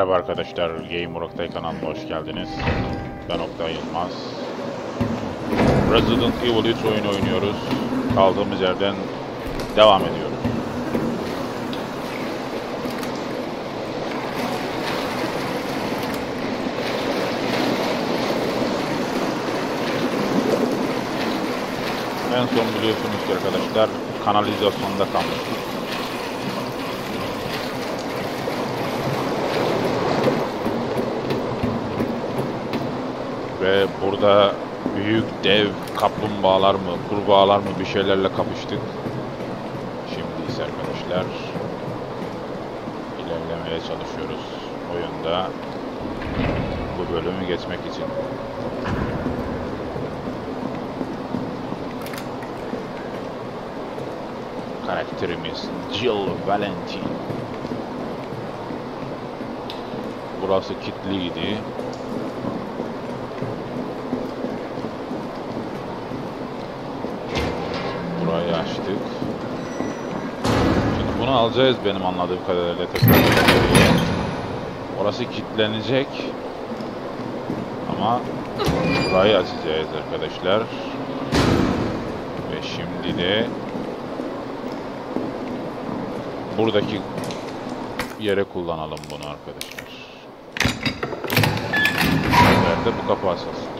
Merhaba arkadaşlar, Gamer Oktay kanalına hoş geldiniz. Ben Oktay Yılmaz. Resident Evil 3 oyunu oynuyoruz. Kaldığımız yerden devam ediyoruz. En son biliyorsunuz ki arkadaşlar kanalizasyonda kalmıştık. Ve burada büyük dev kaplumbağalar mı, kurbağalar mı bir şeylerle kapıştık. Şimdi ise arkadaşlar ilerlemeye çalışıyoruz oyunda bu bölümü geçmek için. Karakterimiz Jill Valentine. Burası kilitliydi. Burayı açtık. Şimdi bunu alacağız benim anladığım kadarıyla tekrar. Orası kilitlenecek. Ama burayı açacağız arkadaşlar. Ve şimdi de buradaki yere kullanalım bunu arkadaşlar. Nerede bu kapı açılsın.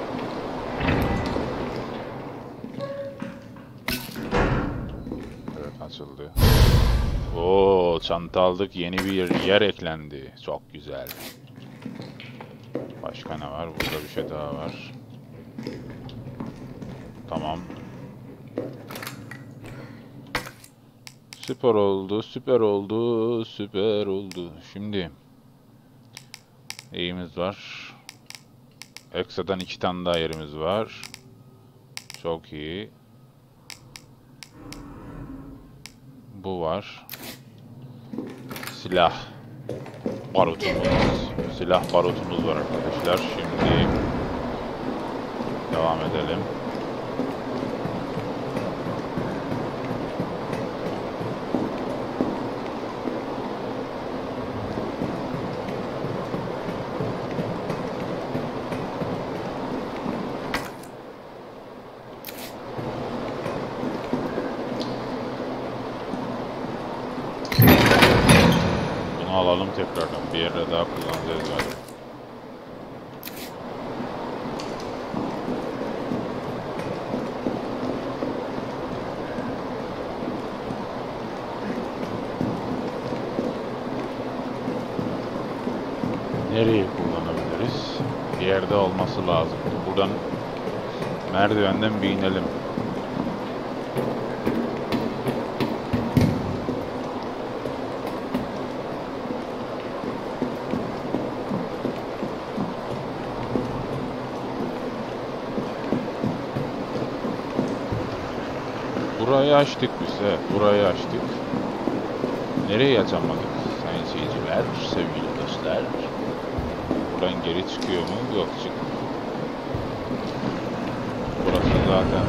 Evet açıldı. Oo, çanta aldık, yeni bir yer eklendi. Çok güzel. Başka ne var? Burada bir şey daha var. Tamam. Süper oldu, süper oldu, süper oldu. Şimdi iyimiz var. Ekstradan 2 tane daha yerimiz var. Çok iyi. Bu var. Silah barutumuz. Silah barutumuz var arkadaşlar. Şimdi devam edelim. Alalım tekrardan. Bir yere daha kullanacağız galiba. Nereye kullanabiliriz? Bir yerde olması lazım. Buradan merdivenden bir inelim. Burayı açtık biz, burayı açtık. Nereye açamadık sayın seyirciler, sevgili dostlar? Buradan geri çıkıyor mu? Yok, çıkmıyor. Burası zaten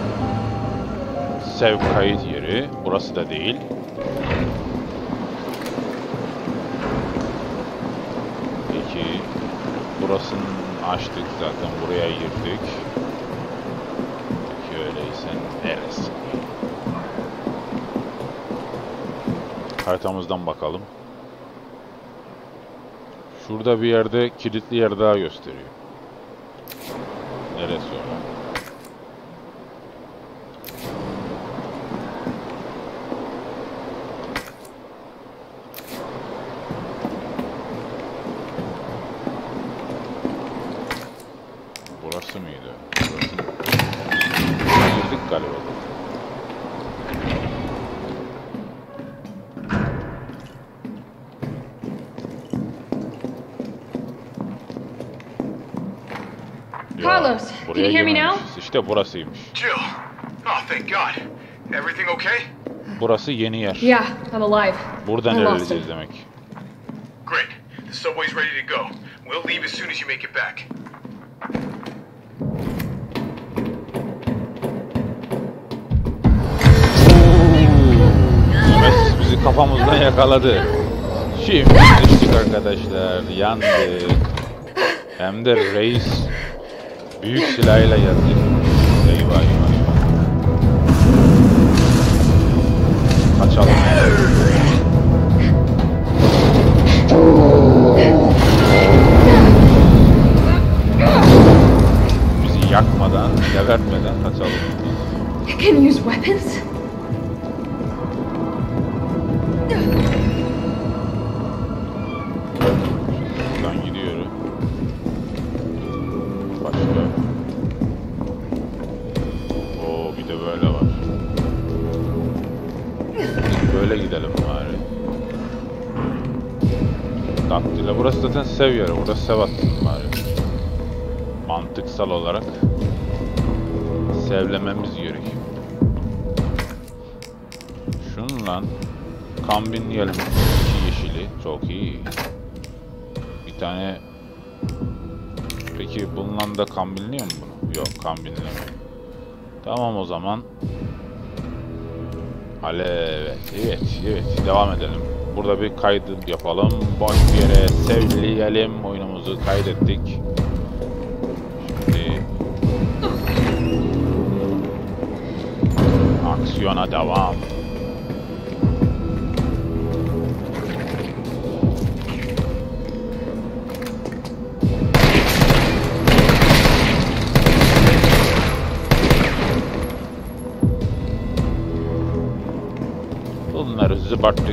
sev kayıt yeri, burası da değil. Peki, burasını açtık zaten, buraya girdik. Peki öyleyse neresi? Haritamızdan bakalım. Şurada bir yerde kilitli yer daha gösteriyor. Neresi orada? Burası mıydı? Burası mı? Girdik galiba. Carlos, can you hear me now? İşte burasıymış. Jill, oh thank God. Everything okay? Burası yeni yer. Yeah, I'm alive. Buradan ilerleyeceğiz demek. Great. The subway's ready to go. We'll leave as soon as you make it back. Nemesis bizi kafamızdan yakaladı. Şimdi düştük arkadaşlar. Yandık. Hem de reis büyük silahıyla yandık. Eyvah eyvah. Kaçalım. Bizi yakmadan, gebertmeden kaçalım. Can use weapons? Burası zaten seviyorum. Burası sevattım bari. Mantıksal olarak sevlememiz gerekiyor. Şunla kombinleyelim. İki yeşili. Çok iyi. Bir tane. Peki bununla da kombinliyor mu bunu? Yok, kombinlemiyor. Tamam o zaman. Alev. Evet. Devam edelim. Burada bir kayıt yapalım. Boş bir yere sevleyelim. Oyunumuzu kaydettik. Şimdi aksiyona devam. Bunları zıbarttık.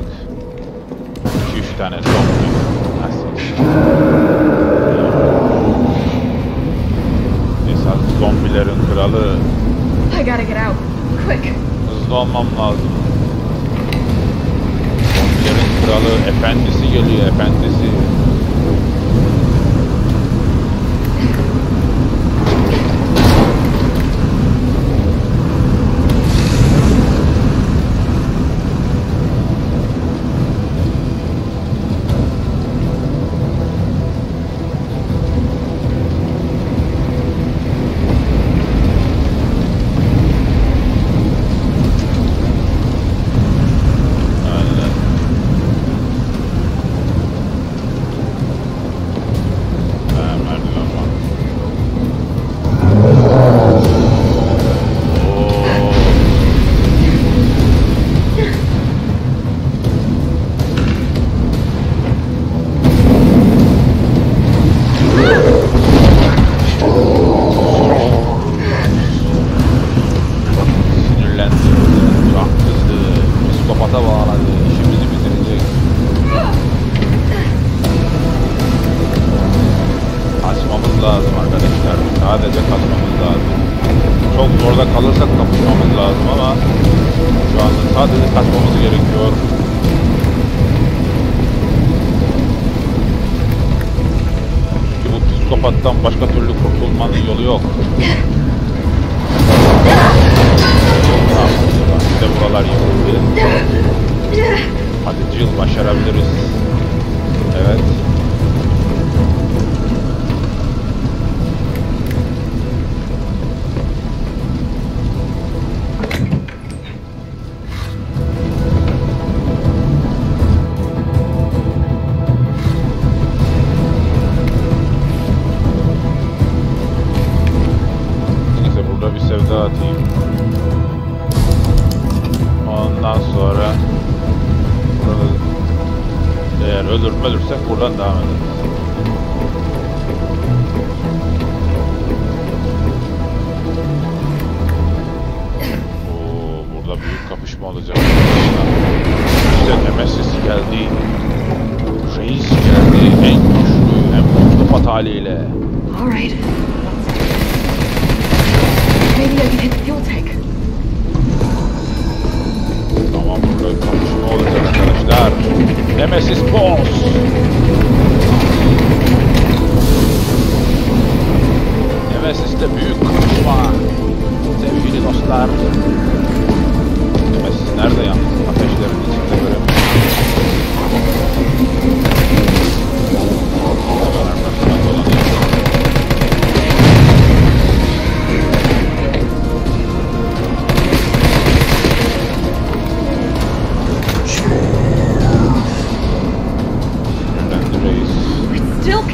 Tane zombi. Esas zombilerin kralı. Hızlı olmam lazım. Zombilerin kralı efendisi geliyor, efendisi.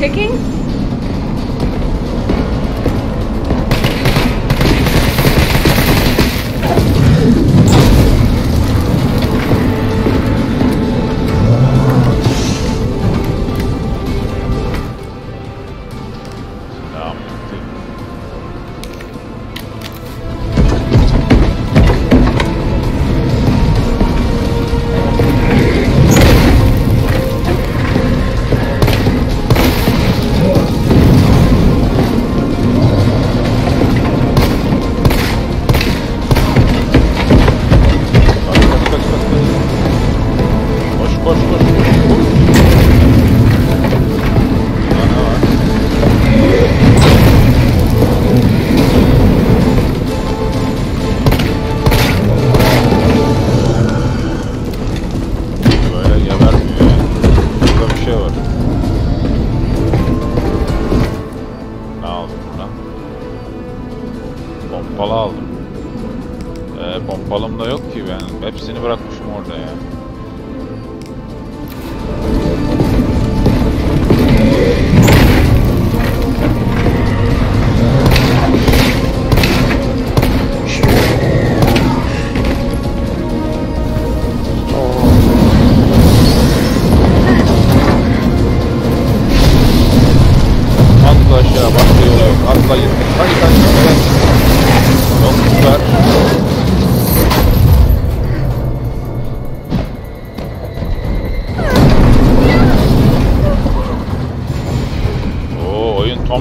cooking?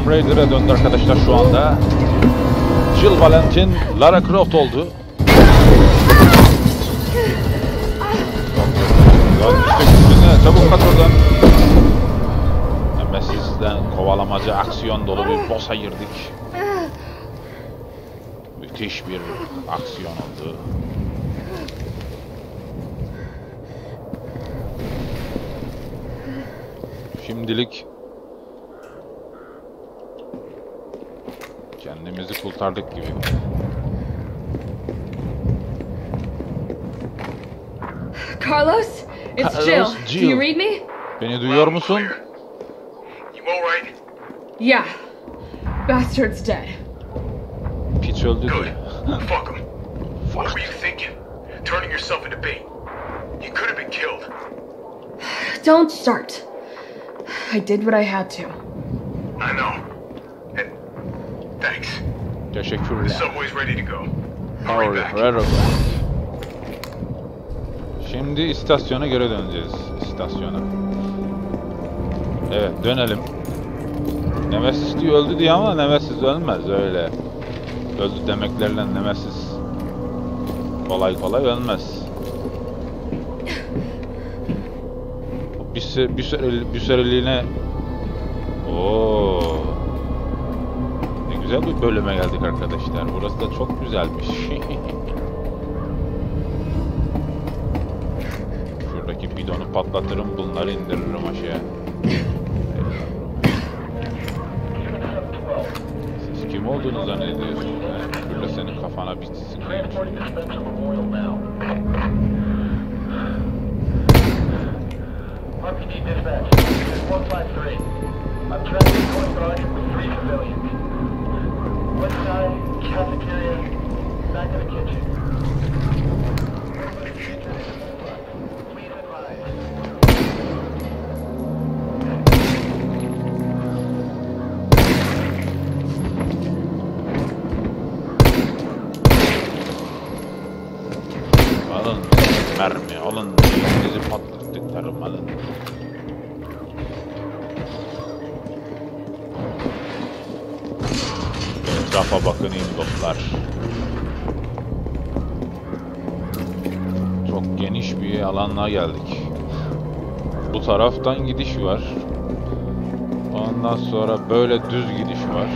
Raider'a döndü arkadaşlar şu anda. Jill Valentine Lara Croft oldu. Çabuk kaç oradan. Nemesis'den kovalamaca aksiyon dolu bir boss'a girdik. Müthiş bir aksiyon oldu. Şimdilik kendimizi kurtardık gibi. Carlos, it's Jill. Do you read me? Beni duyuyor musun? You all right? Yeah. Bastard's dead. Piç öldü. Fuck him. What were you thinking? Turning yourself into bait. You could have been killed. Don't start. I did what I had to. I know. Thanks. Teşekkürler. The subway's ready to go. Hurry back. Şimdi istasyona göre döneceğiz. İstasyona. Evet, dönelim. Nemesis diye öldü diye ama Nemesis ölmez öyle. Öldü demeklerle Nemesis kolay kolay ölmez. Bir süreliğine. Oo. Güzel bir bölüme geldik arkadaşlar. Burası da çok güzelmiş. Şuradaki bidonu patlatırım, bunları indiririm aşağıya. Siz kim olduğunu zannediyorsunuz? Şurada senin kafana bitsin. Alın mermi, alın bizi patlattıklarım, alın. Rafa bakınayım dostlar. Çok geniş bir alanla geldik. Bu taraftan gidiş var. Ondan sonra böyle düz gidiş var.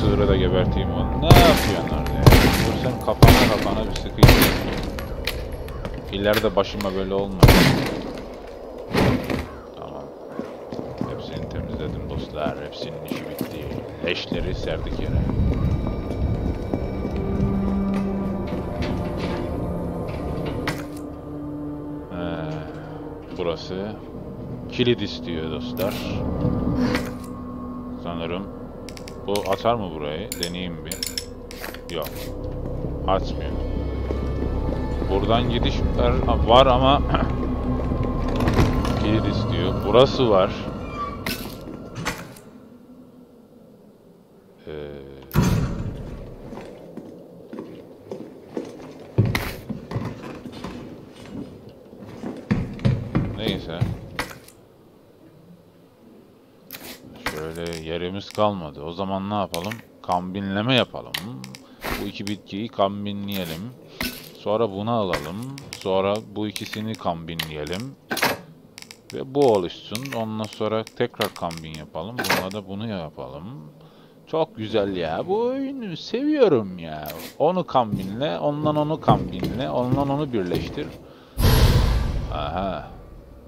Sığırı da geberteyim onu. Ne yapıyorsun orada ya? Sen kafana bir sıkıyım. İleride başıma böyle olmaz. Tamam. Hepsini temizledim dostlar. Hepsinin işi bitti. Leşleri serdik yere. Burası kilit istiyor dostlar. Sanırım. Bu atar mı burayı? Deneyeyim bir. Yok. Açmıyor. Buradan gidiş var ama kilit istiyor. Burası var. Neyse. Şöyle yerimiz kalmadı. O zaman ne yapalım? Kombinleme yapalım. Bu iki bitkiyi kombinleyelim. Sonra bunu alalım. Sonra bu ikisini kombinleyelim. Ve bu oluşsun. Ondan sonra tekrar kombin yapalım. Bununla da bunu yapalım. Çok güzel ya. Bu oyunu seviyorum ya. Onu kombinle. Ondan onu kombinle. Ondan onu birleştir. Aha.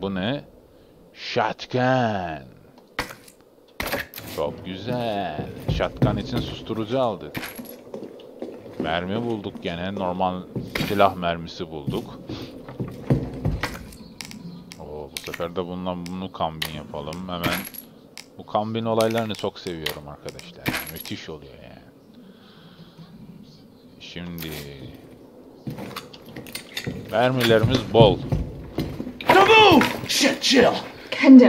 Bu ne? Shotgun. Çok güzel. Shotgun için susturucu aldık. Mermi bulduk gene. Normal silah mermisi bulduk. Oo, bu sefer de bundan bunu kombin yapalım. Hemen bu kombin olaylarını çok seviyorum arkadaşlar. Müthiş oluyor yani. Şimdi mermilerimiz bol. Kaboom! Shit, Jill. Kendo,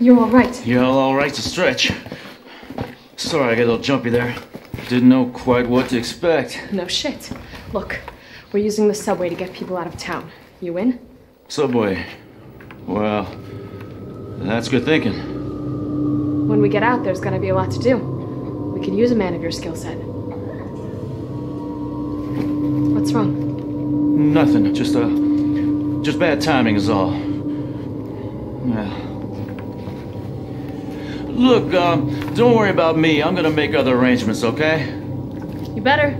you're all right. You're all right to stretch. Sorry, I got a little jumpy there. Didn't know quite what to expect. No shit. Look, we're using the subway to get people out of town. You in? Subway. Well, that's good thinking. When we get out, there's gonna be a lot to do. We could use a man of your skill set. What's wrong? Nothing. Just bad timing is all. Yeah. Look, don't worry about me. I'm gonna make other arrangements, okay? You better.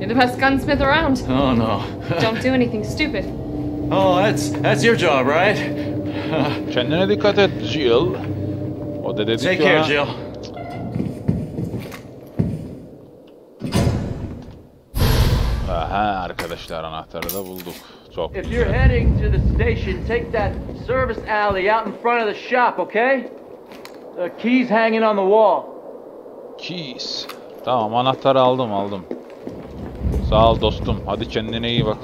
You're the best gunsmith around. Oh no. Don't do anything stupid. Oh, that's your job, right? Kendine dikkat et, Jill. O da dedik. Take care, Jill. Aha, arkadaşlar anahtarı da bulduk. Çok güzel. If you're heading to the station, take that service alley out in front of the shop, okay? The keys hanging on the wall. Keys. Tamam, anahtarı aldım. Sağ ol dostum. Hadi kendine iyi bak.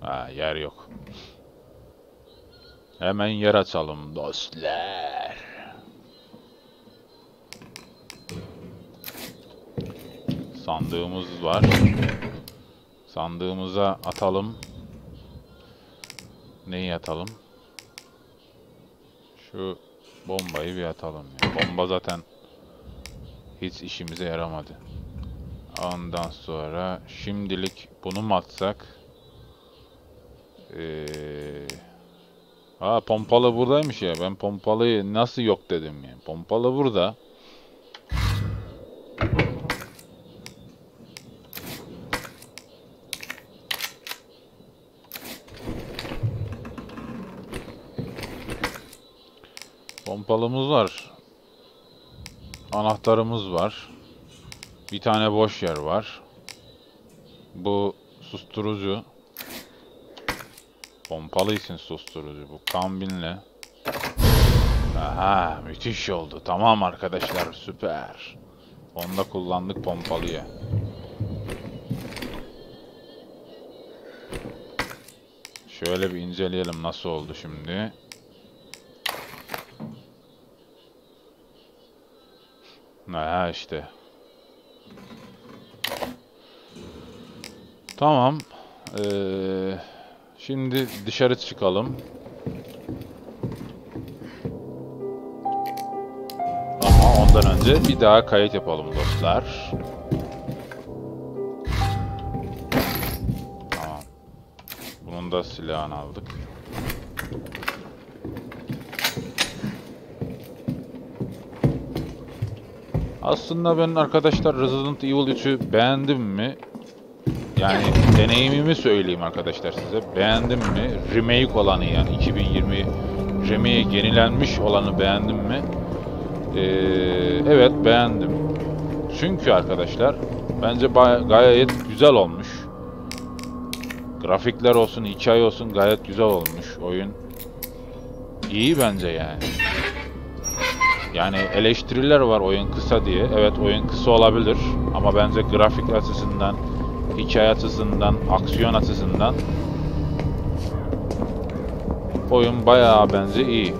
Ha, yer yok. Hemen yer açalım dostlar. Sandığımız var. Sandığımıza atalım. Neyi atalım? Şu bombayı bir atalım ya. Bomba zaten hiç işimize yaramadı. Ondan sonra şimdilik bunu mu atsak? Pompalı buradaymış ya. Ben pompalıyı nasıl yok dedim ya. Pompalı burada. Pompalımız var. Anahtarımız var. Bir tane boş yer var. Bu susturucu. Pompalı için susturucu. Bu kombinle. Aha, müthiş oldu. Tamam arkadaşlar, süper. Onu da kullandık pompalıyı. Şöyle bir inceleyelim nasıl oldu şimdi. Ha işte. Tamam. Şimdi dışarı çıkalım. Ama ondan önce bir daha kayıt yapalım dostlar. Tamam. Bunun da silahını aldık. Aslında ben arkadaşlar Resident Evil 3'ü beğendim mi? Yani deneyimimi söyleyeyim arkadaşlar size. Beğendim mi? Remake olanı, yani 2020 remake yenilenmiş olanı beğendim mi? Evet beğendim. Çünkü arkadaşlar bence gayet güzel olmuş. Grafikler olsun, hikaye olsun gayet güzel olmuş oyun. İyi bence yani. Yani eleştiriler var oyun kısa diye. Evet, oyun kısa olabilir ama bence grafik açısından, hikaye açısından, aksiyon açısından oyun bayağı bence iyi.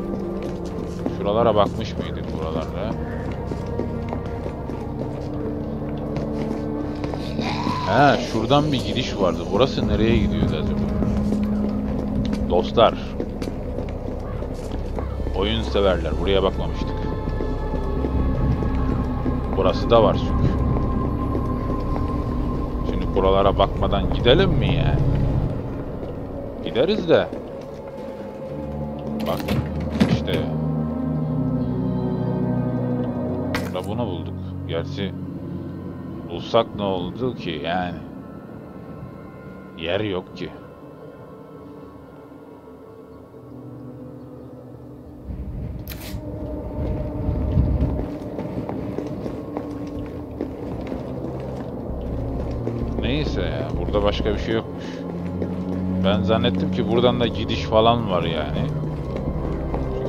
Şuralara bakmış mıydık buralarda? He, şuradan bir gidiş vardı. Burası nereye gidiyordu acaba? Dostlar, oyun severler, buraya bakmamıştık. Burası da var çünkü. Şimdi buralara bakmadan gidelim mi ya? Gideriz de. Bak işte. Burada bunu bulduk. Gerçi bulsak ne oldu ki yani? Yer yok ki. Neyse ya, burada başka bir şey yokmuş. Ben zannettim ki buradan da gidiş falan var yani.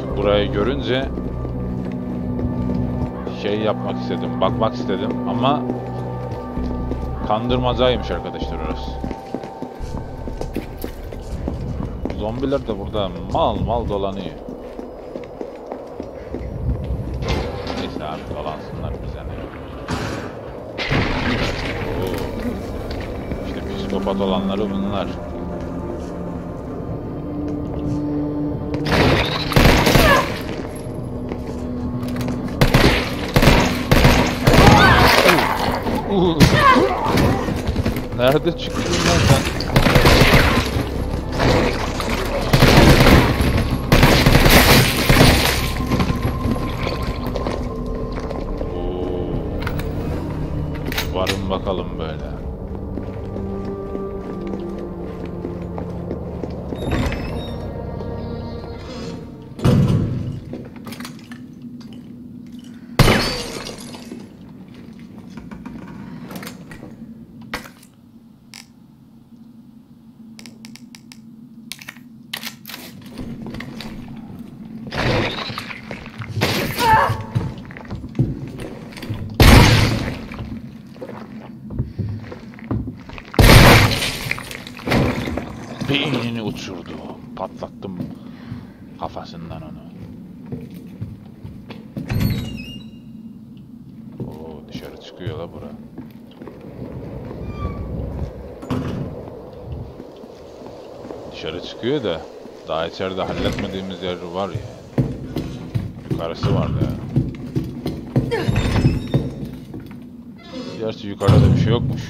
Çünkü burayı görünce şey yapmak istedim, bakmak istedim ama kandırmacaymış arkadaşlar orası. Zombiler de burada mal dolanıyor. Neyse abi, dolansınlar bize ne. İşte psikopat olanları bunlar. Nerede çıktın lan sen? Varın bakalım böyle. Beynini uçurdu. Patlattım kafasından onu. Oo, dışarı çıkıyor la bura. Dışarı çıkıyor da daha içeride halletmediğimiz yer var ya. Yukarısı vardı ya. Gerçi yukarıda bir şey yokmuş.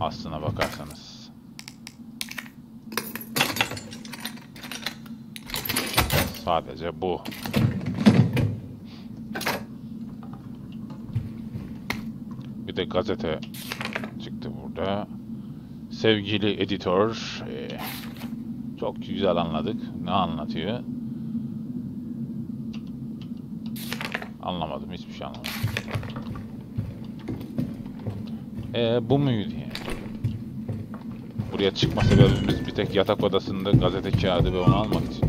Aslına bakarsanız. Sadece bu. Bir de gazete çıktı burada. Sevgili editör, çok güzel anladık. Ne anlatıyor? Anlamadım, hiçbir şey anlamadım. Bu muydu yani? Buraya çıkma sebebimiz bir tek yatak odasında gazete kağıdı ve onu almak için.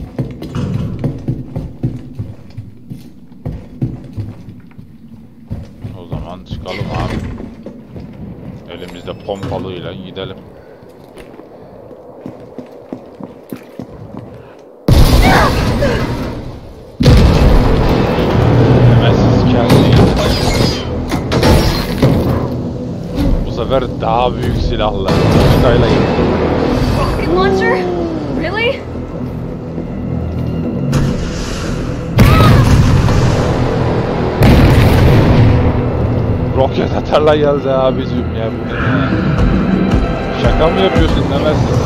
Çıkalım abi. Elimizde pompalıyla gidelim. Nemesis kendini. Bu sefer daha büyük silahlar. Oktay'la gidelim. Launcher? Really? Roket atarla geldi abicim ya. Şaka mı yapıyorsun Nemesis?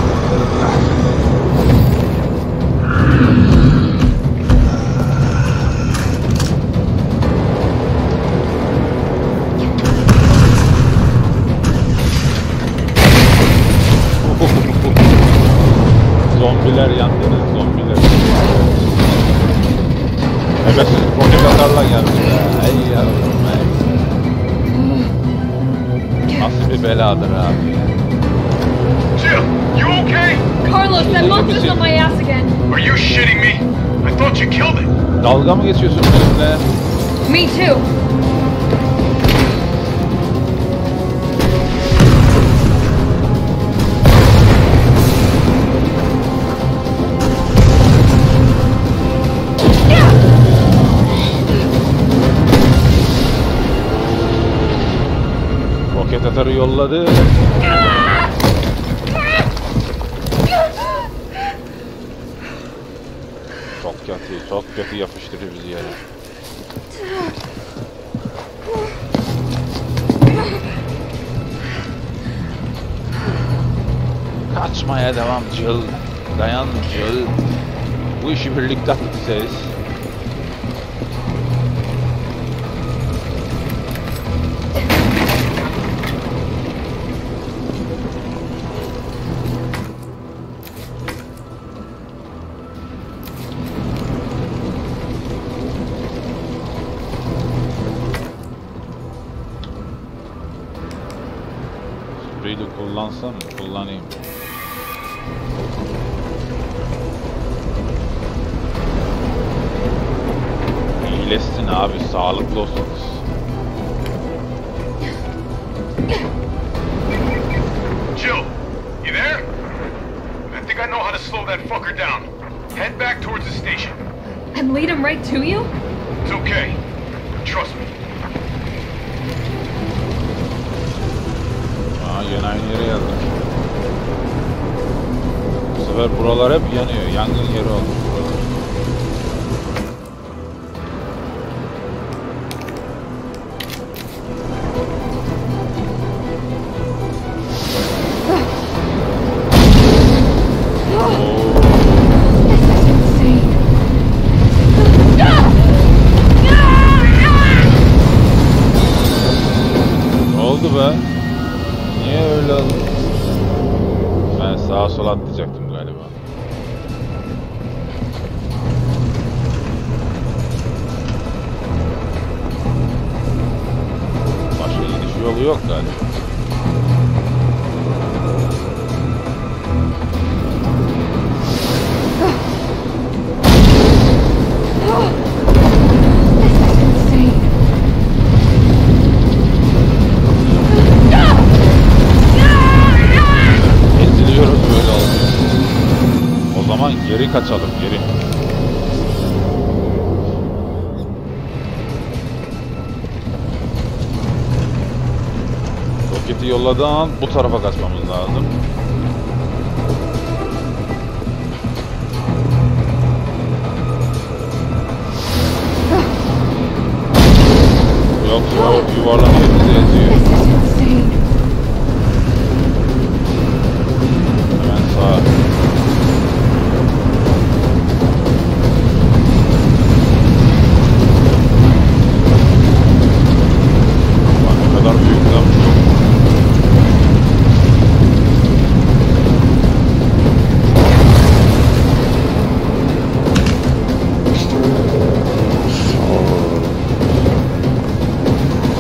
Zombiler yandınız, zombiler. Nemesis roket atarla geldi ya. Ey yavrum ey. Nasıl bir beladır abi ya. Jill, you okay? Carlos, that monster's on my ass again. Are you shitting me? I thought you killed it. Dalga mı geçiyorsun benimle? Me too. Roket atarı yolladı. Çok kötü yapıştırdı bizi yere. Kaçmaya devam Jill. Dayan Jill. Bu işi birlikte atlatacağız. Kullansam kullanayım. İyileşsin abi, sağlıklı olsunuz. Jill, you there? I think I know how to slow that fucker down. Head back towards the station. And lead him right to you? It's okay. Trust me. Yine aynı yere geldik. Bu sefer buralar hep yanıyor. Yangın yeri oldu buralar. Kaçalım geri. Roketi yolladan bu tarafa kaçmamız lazım. Yok yuvarlama hepimizi eziyor. Hemen sağa.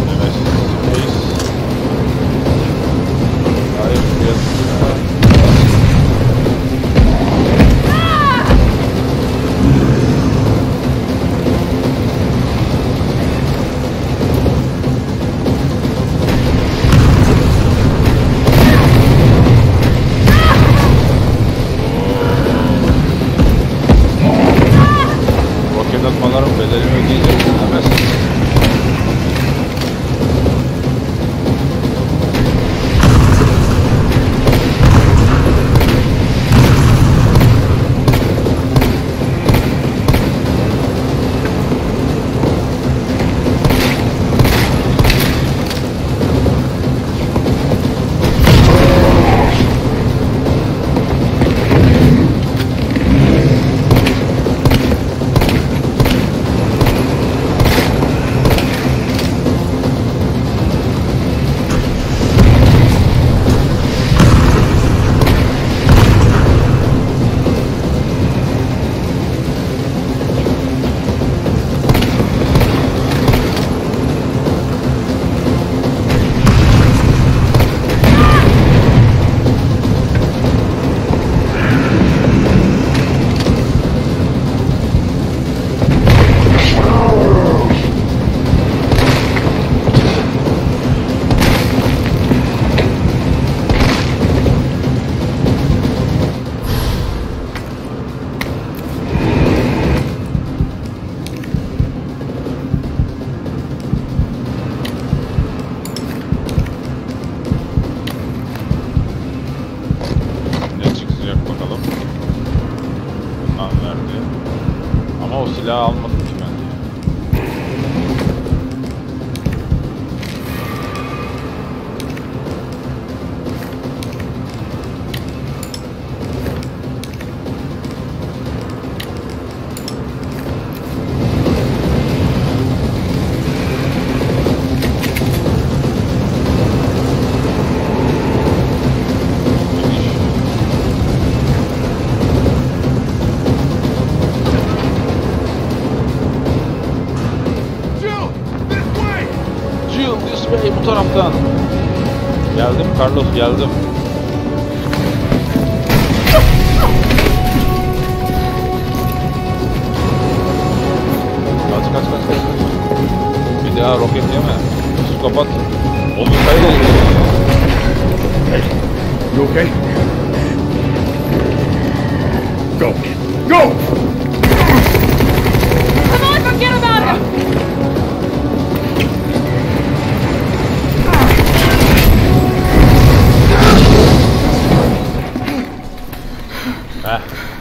Nemesis daha almadım ki ben. Geldim Carlos, geldim. Kaç kaç kaç. Bir daha roket yeme. Psikopat. Oğlum sayılır. Hey, you okay? Go. Go! Come on, forget about him.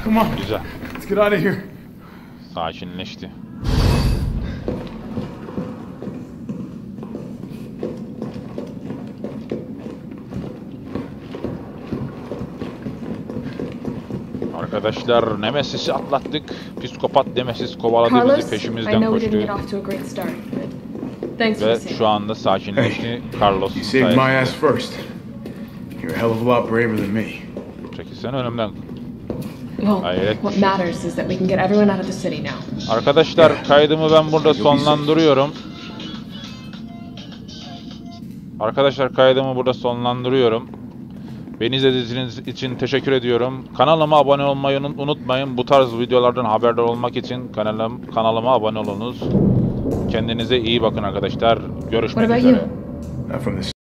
Come on. Güzel. Let's get out of here. Sakinleşti. Arkadaşlar, Nemesis'i atlattık. Psikopat Nemesis kovaladı Carlos, bizi, peşimizden koştu. Ve şu anda sakinleşti. Carlos. You saved my ass first. You're a hell of a lot braver than me. Çekilsene önümden. Arkadaşlar, kaydımı ben burada sonlandırıyorum. Beni izlediğiniz için teşekkür ediyorum. Kanalıma abone olmayı unutmayın. Bu tarz videolardan haberdar olmak için kanalıma abone olunuz. Kendinize iyi bakın arkadaşlar. Görüşmek üzere.